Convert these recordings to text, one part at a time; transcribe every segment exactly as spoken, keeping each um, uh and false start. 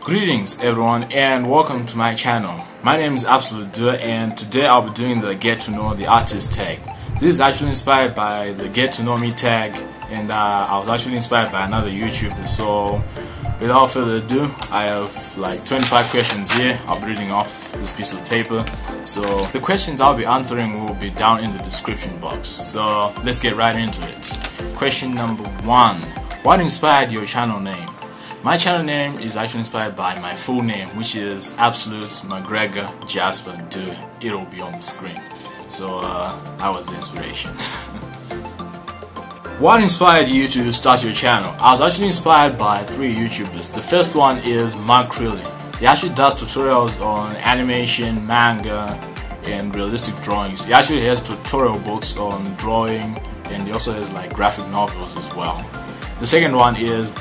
Greetings everyone and welcome to my channel. My name is Absolute Dube and today I'll be doing the Get to Know the Artist tag. This is actually inspired by the Get to Know Me tag and uh, I was actually inspired by another YouTuber. So without further ado, I have like twenty-five questions here. I'll be reading off this piece of paper. So the questions I'll be answering will be down in the description box. So let's get right into it. Question number one. What inspired your channel name? My channel name is actually inspired by my full name, which is Absolute McGregor Jasper Dube. It'll be on the screen. So uh, that was the inspiration. What inspired you to start your channel? I was actually inspired by three YouTubers. The first one is Mark Crilley. He actually does tutorials on animation, manga, and realistic drawings. He actually has tutorial books on drawing, and he also has like graphic novels as well. The second one is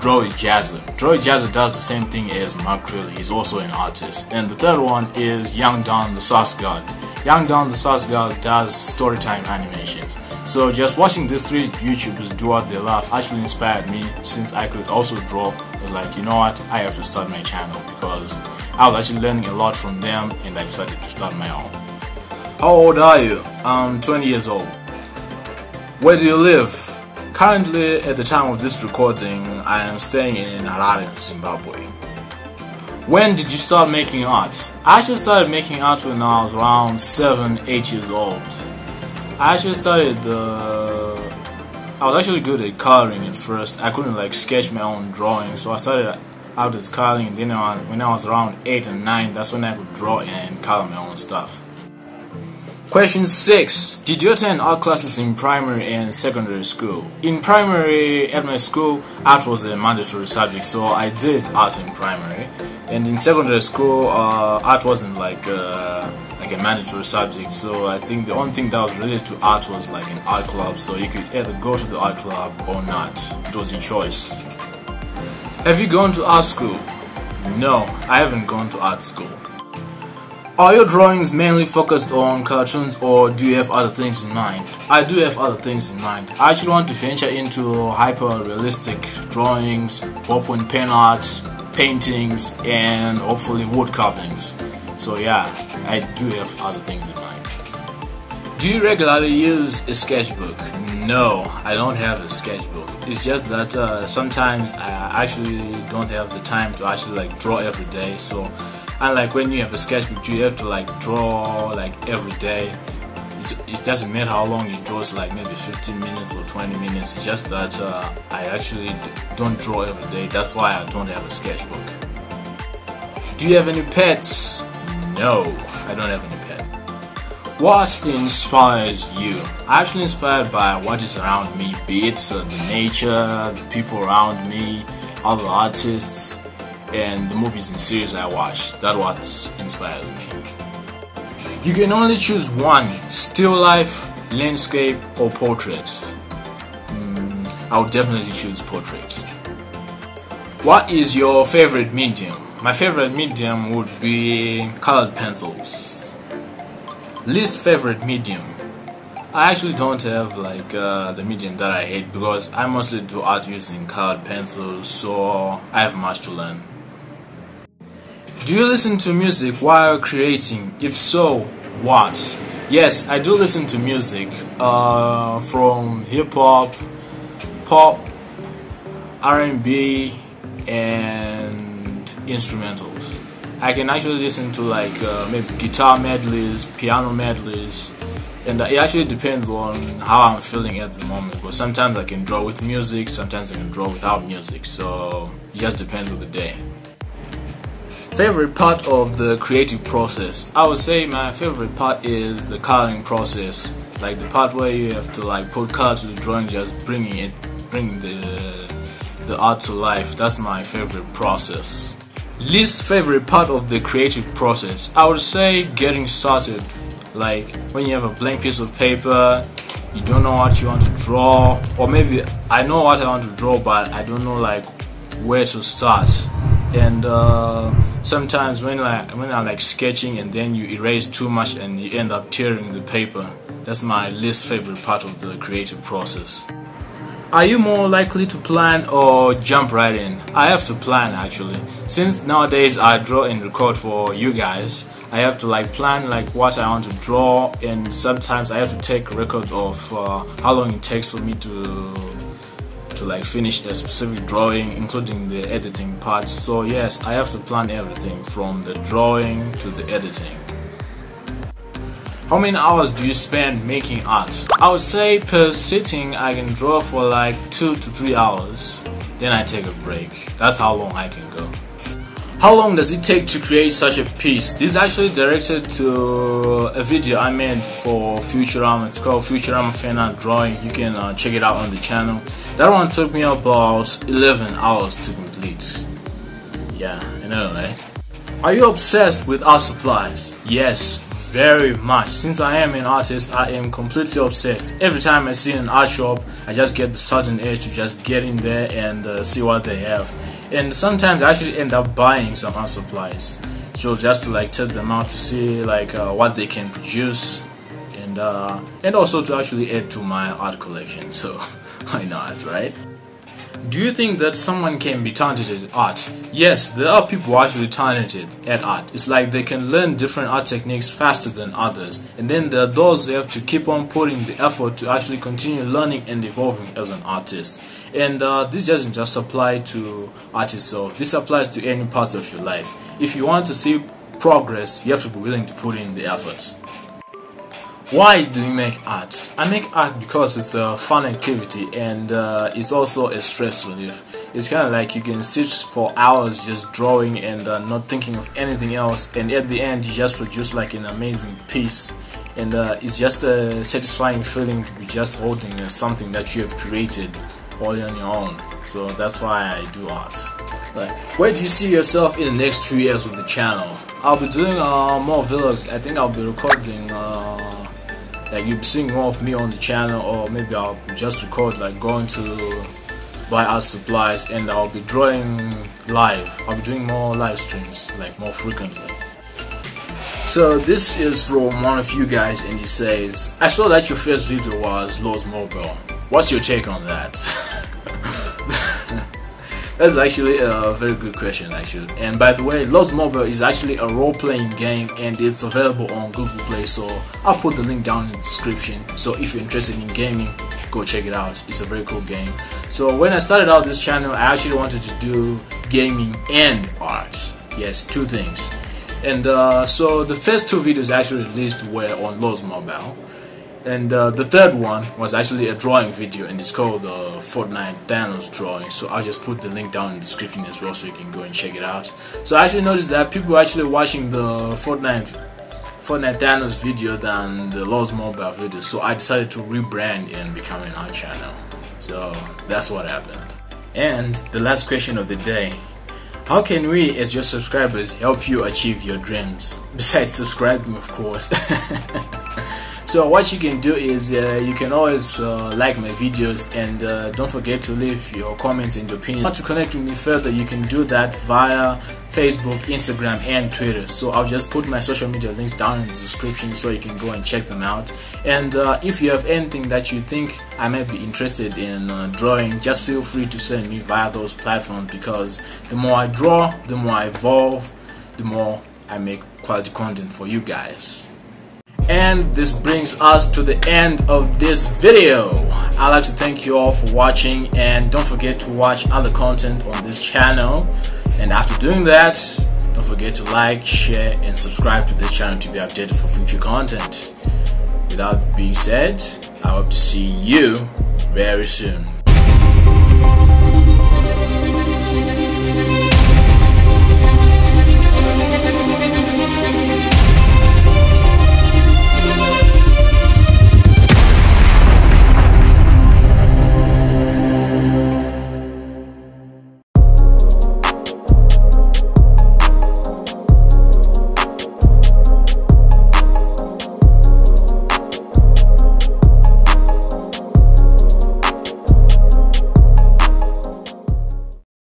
Droid Jazzler. Droid Jazzler does the same thing as Mark Crilley. He's also an artist. And the third one is Young Don the Sauce God. Young Don the Sauce God does storytime animations. So just watching these three YouTubers do what they love actually inspired me, since I could also draw. Like, you know what, I have to start my channel because I was actually learning a lot from them and I decided to start my own. How old are you? I'm twenty years old. Where do you live? Currently, at the time of this recording, I am staying in Harare, Zimbabwe. When did you start making art? I actually started making art when I was around seven, eight years old. I actually started, uh, I was actually good at coloring at first. I couldn't like sketch my own drawing, so I started out as coloring, and then when I was around eight and nine, that's when I could draw and color my own stuff. Question six. Did you attend art classes in primary and secondary school? In primary, at my school, art was a mandatory subject, so I did art in primary. And in secondary school, uh, art wasn't like a, like a mandatory subject, so I think the only thing that was related to art was like an art club, so you could either go to the art club or not. It was your choice. Have you gone to art school? No, I haven't gone to art school. Are your drawings mainly focused on cartoons or do you have other things in mind? I do have other things in mind. I actually want to venture into hyper-realistic drawings, ballpoint pen art, paintings, and hopefully wood carvings. So yeah, I do have other things in mind. Do you regularly use a sketchbook? No, I don't have a sketchbook. It's just that uh, sometimes I actually don't have the time to actually like draw every day. So. And like when you have a sketchbook, you have to like draw like every day. It doesn't matter how long you draw, it's like maybe fifteen minutes or twenty minutes. It's just that uh, I actually don't draw every day. That's why I don't have a sketchbook. Do you have any pets? No, I don't have any pets. What inspires you? I'm actually inspired by what is around me, be it uh, the nature, the people around me, other artists, and the movies and series I watch. That's what inspires me. You can only choose one: still life, landscape, or portrait. Mm, I would definitely choose portrait. What is your favorite medium? My favorite medium would be colored pencils. Least favorite medium? I actually don't have like uh, the medium that I hate, because I mostly do art using colored pencils, so I have much to learn. Do you listen to music while creating? If so, what? Yes, I do listen to music uh, from hip-hop, pop, R and B, and instrumentals. I can actually listen to like uh, maybe guitar medleys, piano medleys, and it actually depends on how I'm feeling at the moment, because sometimes I can draw with music, sometimes I can draw without music, so it just depends on the day. Favorite part of the creative process? I would say my favorite part is the coloring process, like the part where you have to like put color to the drawing, just bringing it, bring the the art to life. That's my favorite process. Least favorite part of the creative process, I would say getting started. Like when you have a blank piece of paper, you don't know what you want to draw, or maybe I know what I want to draw but I don't know like where to start. And uh, sometimes when I when I'm like sketching and then you erase too much and you end up tearing the paper. That's my least favorite part of the creative process. Are you more likely to plan or jump right in? I have to plan actually. Since nowadays I draw and record for you guys, I have to like plan like what I want to draw, and sometimes I have to take record of uh, how long it takes for me to to like finish a specific drawing, including the editing part. So yes, I have to plan everything from the drawing to the editing. How many hours do you spend making art? I would say per sitting I can draw for like two to three hours, then I take a break. That's how long I can go. How long does it take to create such a piece? This is actually directed to a video I made for Futurama. It's called Futurama Fan Art Drawing. You can uh, check it out on the channel. That one took me about eleven hours to complete. Yeah, I know, right? Are you obsessed with art supplies? Yes. Very much. Since I am an artist, I am completely obsessed. Every time I see an art shop, I just get the sudden urge to just get in there and uh, see what they have. And sometimes I actually end up buying some art supplies, so just to like test them out to see like uh, what they can produce, and uh, and also to actually add to my art collection. So why not, right? Do you think that someone can be talented at art? Yes, there are people who are actually talented at art. It's like they can learn different art techniques faster than others. And then there are those who have to keep on putting the effort to actually continue learning and evolving as an artist. And uh, this doesn't just apply to art itself. This applies to any parts of your life. If you want to see progress, you have to be willing to put in the effort. Why do you make art? I make art because it's a fun activity, and uh, it's also a stress relief. It's kind of like you can sit for hours just drawing and uh, not thinking of anything else, and at the end you just produce like an amazing piece. And uh, it's just a satisfying feeling to be just holding something that you have created all on your own. So that's why I do art. Like, where do you see yourself in the next few years with the channel? I'll be doing uh, more vlogs. I think I'll be recording uh, like you'll be seeing more of me on the channel, or maybe I'll just record like going to buy art supplies, and I'll be drawing live. I'll be doing more live streams, like more frequently. So this is from one of you guys, and he says, I saw that your first video was Lords Mobile. What's your take on that? That's actually a very good question actually. And by the way, Lords Mobile is actually a role-playing game, and it's available on Google Play, so I'll put the link down in the description. So if you're interested in gaming, go check it out. It's a very cool game. So when I started out this channel, I actually wanted to do gaming and art. Yes, two things. And uh, so the first two videos I actually released were on Lords Mobile. And uh, the third one was actually a drawing video, and it's called uh, Fortnite Thanos Drawing. So I'll just put the link down in the description as well, so you can go and check it out. So I actually noticed that people were actually watching the Fortnite Fortnite Thanos video than the Lords Mobile video. So I decided to rebrand and become an art channel. So that's what happened. And the last question of the day. How can we as your subscribers help you achieve your dreams? Besides subscribing, of course. So what you can do is uh, you can always uh, like my videos, and uh, don't forget to leave your comments and your opinions. If you want to connect with me further, you can do that via Facebook, Instagram and Twitter. So I'll just put my social media links down in the description, so you can go and check them out. And uh, if you have anything that you think I might be interested in uh, drawing, just feel free to send me via those platforms, because the more I draw, the more I evolve, the more I make quality content for you guys. And this brings us to the end of this video. I'd like to thank you all for watching, and don't forget to watch other content on this channel. And after doing that, don't forget to like, share and subscribe to this channel to be updated for future content. With that being said, I hope to see you very soon.